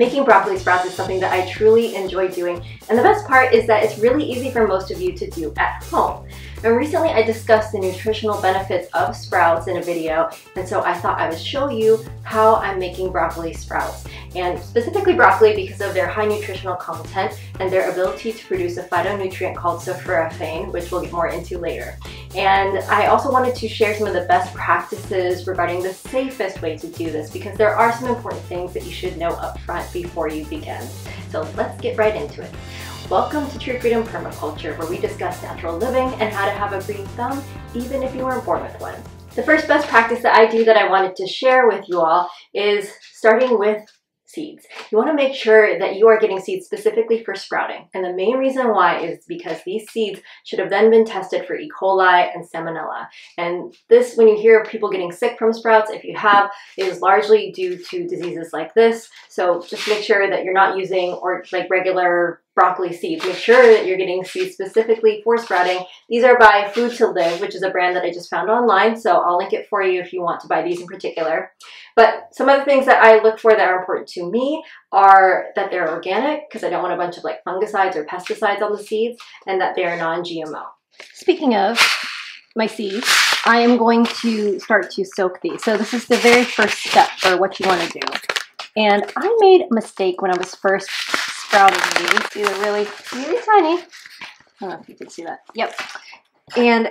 Making broccoli sprouts is something that I truly enjoy doing, and the best part is that it's really easy for most of you to do at home. And recently I discussed the nutritional benefits of sprouts in a video, and so I thought I would show you how I'm making broccoli sprouts, and specifically broccoli because of their high nutritional content and their ability to produce a phytonutrient called sulforaphane, which we'll get more into later. And I also wanted to share some of the best practices regarding the safest way to do this, because there are some important things that you should know up front before you begin. So let's get right into it. Welcome to True Freedom Permaculture, where we discuss natural living and how to have a green thumb, even if you weren't born with one. The first best practice that I do that I wanted to share with you all is starting with seeds. You want to make sure that you are getting seeds specifically for sprouting, and the main reason why is because these seeds should have then been tested for E. coli and salmonella. And this, when you hear people getting sick from sprouts, if you have, is largely due to diseases like this. So just make sure that you're not using or like regular broccoli seeds. Make sure that you're getting seeds specifically for sprouting. These are by Food to Live, which is a brand that I just found online, so I'll link it for you if you want to buy these in particular. But some of the things that I look for that are important to me are that they're organic, because I don't want a bunch of like fungicides or pesticides on the seeds, and that they are non-GMO. Speaking of my seeds, I am going to start to soak these. So this is the very first step for what you want to do. And I made a mistake when I was first sprouting these. These are really, really tiny. I don't know if you can see that. Yep. And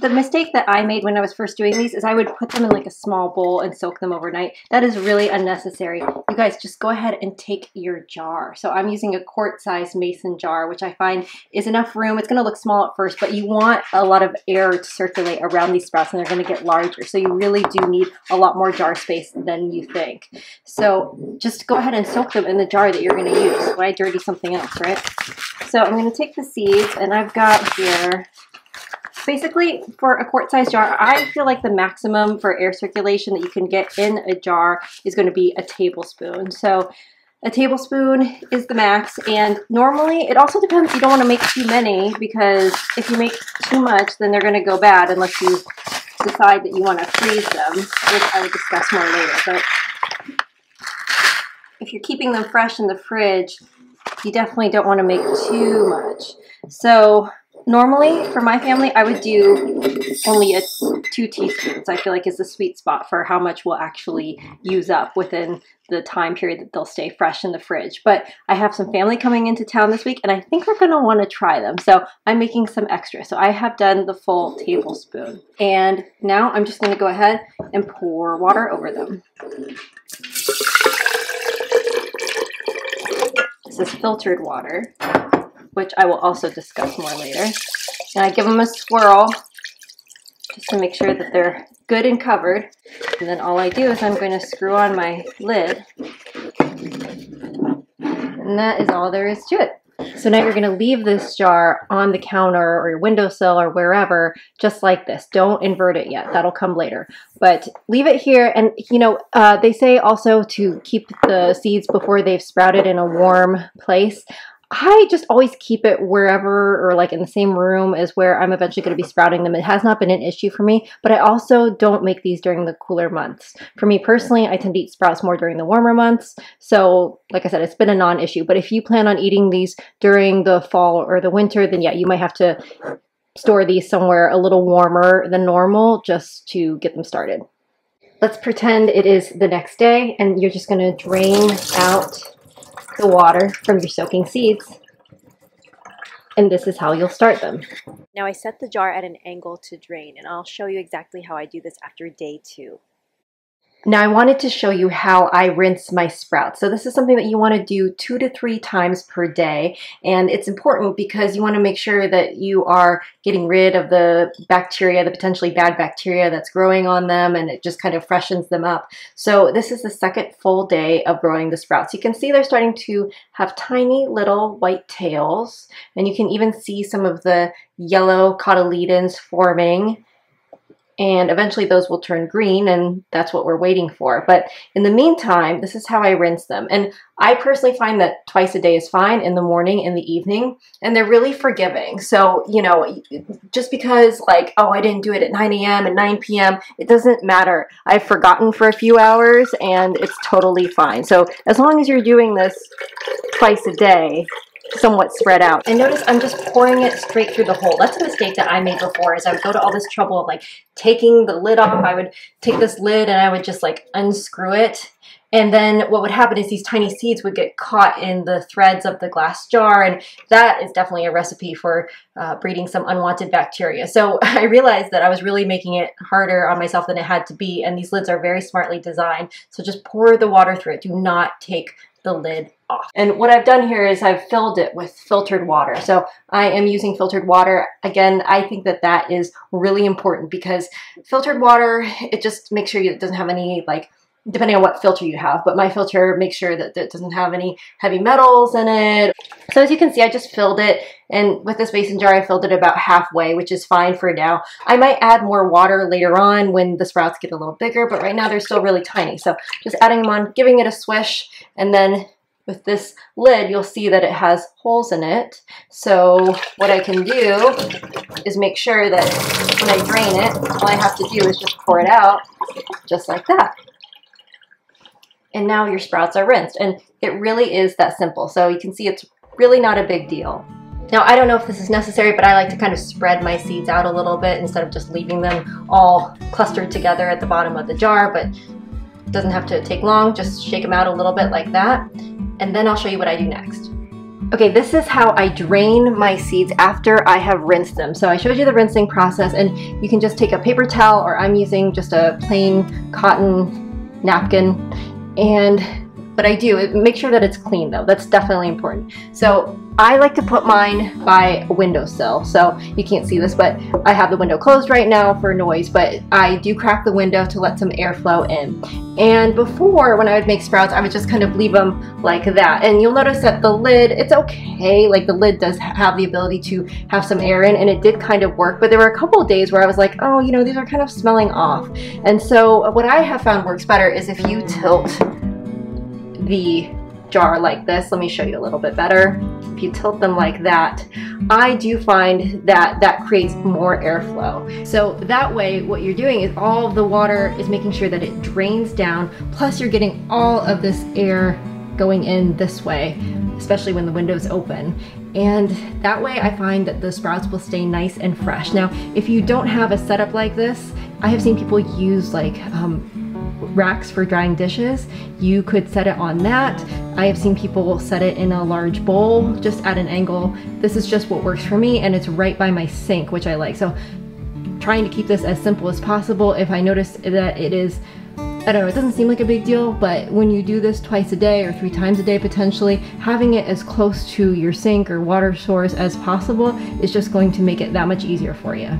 the mistake that I made when I was first doing these is I would put them in like a small bowl and soak them overnight. That is really unnecessary. You guys, just go ahead and take your jar. So I'm using a quart-sized mason jar, which I find is enough room. It's going to look small at first, but you want a lot of air to circulate around these sprouts, and they're going to get larger. So you really do need a lot more jar space than you think. So just go ahead and soak them in the jar that you're going to use. Why dirty something else, right? So I'm going to take the seeds, and I've got here... Basically, for a quart-sized jar, I feel like the maximum for air circulation that you can get in a jar is going to be a tablespoon. So a tablespoon is the max, and normally, it also depends, you don't want to make too many, because if you make too much, then they're going to go bad unless you decide that you want to freeze them, which I will discuss more later. But if you're keeping them fresh in the fridge, you definitely don't want to make too much. So... normally, for my family, I would do only 2 teaspoons, I feel like is the sweet spot for how much we'll actually use up within the time period that they'll stay fresh in the fridge. But I have some family coming into town this week, and I think we're going to want to try them. So I'm making some extra. So I have done the full tablespoon. And now I'm just going to go ahead and pour water over them. This is filtered water, which I will also discuss more later. And I give them a swirl just to make sure that they're good and covered. And then all I do is I'm going to screw on my lid. And that is all there is to it. So now you're going to leave this jar on the counter or your windowsill or wherever, just like this. Don't invert it yet. That'll come later. But leave it here. And, you know, they say also to keep the seeds before they've sprouted in a warm place. I just always keep it wherever or like in the same room as where I'm eventually going to be sprouting them. It has not been an issue for me, but I also don't make these during the cooler months. For me personally, I tend to eat sprouts more during the warmer months. So like I said, it's been a non-issue, but if you plan on eating these during the fall or the winter, then yeah, you might have to store these somewhere a little warmer than normal just to get them started. Let's pretend it is the next day and you're just going to drain out the water from your soaking seeds, and this is how you'll start them. Now I set the jar at an angle to drain, and I'll show you exactly how I do this after day 2. Now I wanted to show you how I rinse my sprouts. So this is something that you want to do 2 to 3 times per day, and it's important because you want to make sure that you are getting rid of the bacteria, the potentially bad bacteria that's growing on them, and it just kind of freshens them up. So this is the second full day of growing the sprouts. You can see they're starting to have tiny little white tails, and you can even see some of the yellow cotyledons forming. and eventually those will turn green, and that's what we're waiting for. But in the meantime, this is how I rinse them. And I personally find that twice a day is fine, in the morning and the evening, and they're really forgiving. So, you know, just because like, oh, I didn't do it at 9 a.m. and 9 p.m., it doesn't matter. I've forgotten for a few hours and it's totally fine. So as long as you're doing this twice a day, somewhat spread out. And notice I'm just pouring it straight through the hole. That's a mistake that I made before, is I would go to all this trouble of like taking the lid off. I would take this lid and I would just like unscrew it. And then what would happen is these tiny seeds would get caught in the threads of the glass jar, and that is definitely a recipe for breeding some unwanted bacteria. So I realized that I was really making it harder on myself than it had to be, and these lids are very smartly designed. So just pour the water through it. Do not take the lid off. And what I've done here is I've filled it with filtered water. So I am using filtered water. Again, I think that that is really important, because filtered water, it just makes sure it doesn't have any, like, depending on what filter you have, but my filter makes sure that it doesn't have any heavy metals in it. So as you can see, I just filled it, and with this mason jar, I filled it about halfway, which is fine for now. I might add more water later on when the sprouts get a little bigger, but right now they're still really tiny. So just adding them on, giving it a swish, and then with this lid, you'll see that it has holes in it. So what I can do is make sure that when I drain it, all I have to do is just pour it out, just like that. And now your sprouts are rinsed, and it really is that simple. So you can see it's really not a big deal. Now, I don't know if this is necessary, but I like to kind of spread my seeds out a little bit instead of just leaving them all clustered together at the bottom of the jar, but it doesn't have to take long. Just shake them out a little bit like that, and then I'll show you what I do next. Okay, this is how I drain my seeds after I have rinsed them. So I showed you the rinsing process, and you can just take a paper towel, or I'm using just a plain cotton napkin. But I do make sure that it's clean, though. That's definitely important. So I like to put mine by a windowsill. So you can't see this, but I have the window closed right now for noise, but I do crack the window to let some airflow in. And before, when I would make sprouts, I would just kind of leave them like that. And you'll notice that the lid, it's okay. Like, the lid does have the ability to have some air in, and it did kind of work. But there were a couple of days where I was like, oh, you know, these are kind of smelling off. And so what I have found works better is if you tilt the jar like this. Let me show you a little bit better. If you tilt them like that, I do find that that creates more airflow. So that way, what you're doing is all of the water is making sure that it drains down, plus you're getting all of this air going in this way, especially when the window's open. And that way, I find that the sprouts will stay nice and fresh. Now, if you don't have a setup like this, I have seen people use like racks for drying dishes. You could set it on that. I have seen people set it in a large bowl, just at an angle. This is just what works for me, and it's right by my sink, which I like. So trying to keep this as simple as possible. If I notice that it is, I don't know, it doesn't seem like a big deal, but when you do this twice a day or 3 times a day potentially, having it as close to your sink or water source as possible is just going to make it that much easier for you.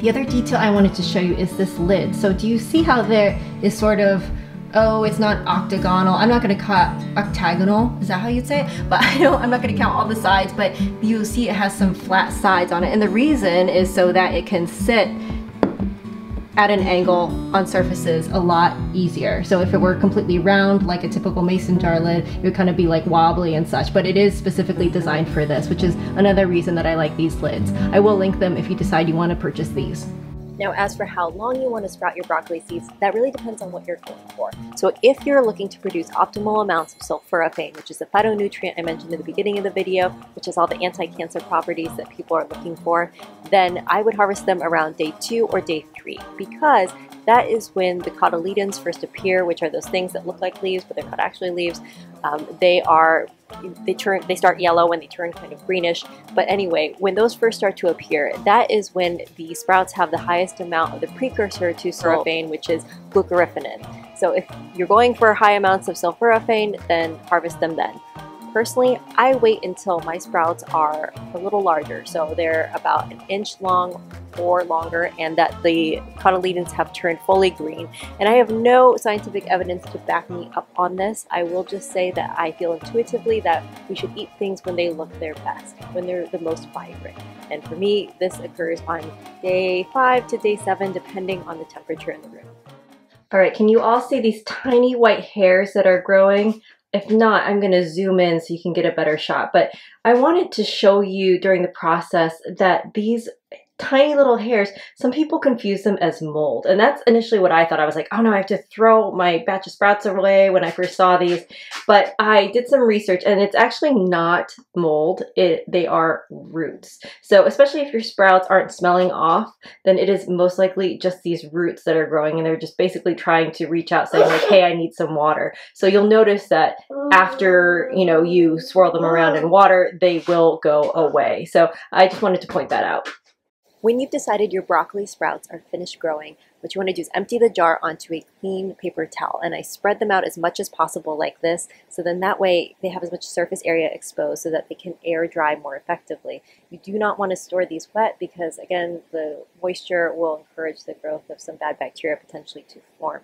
The other detail I wanted to show you is this lid. So do you see how there is sort of, oh, it's not octagonal. I'm not going to cut octagonal. Is that how you'd say it? But I'm not going to count all the sides, but you see it has some flat sides on it. And the reason is so that it can sit at an angle on surfaces a lot easier. So if it were completely round, like a typical mason jar lid, it would kind of be like wobbly and such, but it is specifically designed for this, which is another reason that I like these lids. I will link them if you decide you want to purchase these. Now, as for how long you want to sprout your broccoli seeds, that really depends on what you're going for. So if you're looking to produce optimal amounts of sulforaphane, which is a phytonutrient I mentioned at the beginning of the video, which has all the anti-cancer properties that people are looking for, then I would harvest them around day 2 or day 3, because that is when the cotyledons first appear, which are those things that look like leaves, but they're not actually leaves. They start yellow and they turn kind of greenish. But anyway, when those first start to appear, that is when the sprouts have the highest amount of the precursor to sulforaphane, which is glucoraphanin. So if you're going for high amounts of sulforaphane, then harvest them then. Personally, I wait until my sprouts are a little larger. So they're about 1 inch long or longer, and that the cotyledons have turned fully green. And I have no scientific evidence to back me up on this. I will just say that I feel intuitively that we should eat things when they look their best, when they're the most vibrant. And for me, this occurs on day 5 to day 7, depending on the temperature in the room. All right, can you all see these tiny white hairs that are growing? If not, I'm going to zoom in so you can get a better shot. But I wanted to show you during the process that these tiny little hairs, some people confuse them as mold. And that's initially what I thought. I was like, oh no, I have to throw my batch of sprouts away when I first saw these. But I did some research and it's actually not mold. They are roots. So especially if your sprouts aren't smelling off, then it is most likely just these roots that are growing, and they're just basically trying to reach out saying like, hey, I need some water. So you'll notice that after, you know, you swirl them around in water, they will go away. So I just wanted to point that out. When you've decided your broccoli sprouts are finished growing, what you want to do is empty the jar onto a clean paper towel, and I spread them out as much as possible like this, so then that way they have as much surface area exposed so that they can air dry more effectively. You do not want to store these wet because, again, the moisture will encourage the growth of some bad bacteria potentially to form.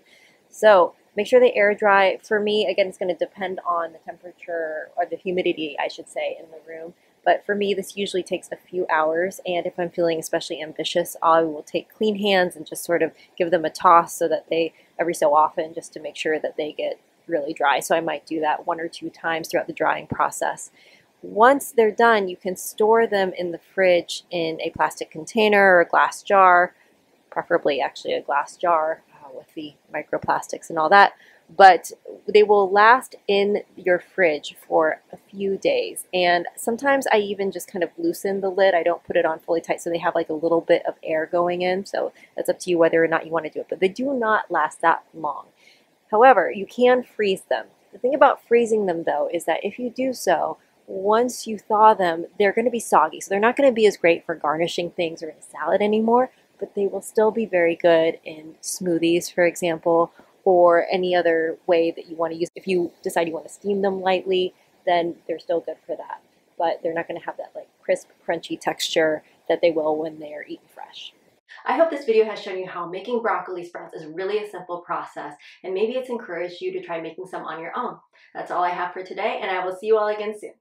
So make sure they air dry. For me, again, it's going to depend on the temperature, or the humidity, I should say, in the room. But for me, this usually takes a few hours, and if I'm feeling especially ambitious, I will take clean hands and just sort of give them a toss so that they, every so often, just to make sure that they get really dry. So I might do that 1 or 2 times throughout the drying process. Once they're done, you can store them in the fridge in a plastic container or a glass jar, preferably actually a glass jar with the microplastics and all that. But they will last in your fridge for a few days. And sometimes I even just kind of loosen the lid. I don't put it on fully tight, so they have like a little bit of air going in. So that's up to you whether or not you want to do it, but they do not last that long. However, you can freeze them. The thing about freezing them though is that if you do so, once you thaw them, they're going to be soggy. So they're not going to be as great for garnishing things or in a salad anymore, but they will still be very good in smoothies, for example, or any other way that you want to use. If you decide you want to steam them lightly, then they're still good for that. But they're not going to have that like crisp, crunchy texture that they will when they are eaten fresh. I hope this video has shown you how making broccoli sprouts is really a simple process, and maybe it's encouraged you to try making some on your own. That's all I have for today, and I will see you all again soon.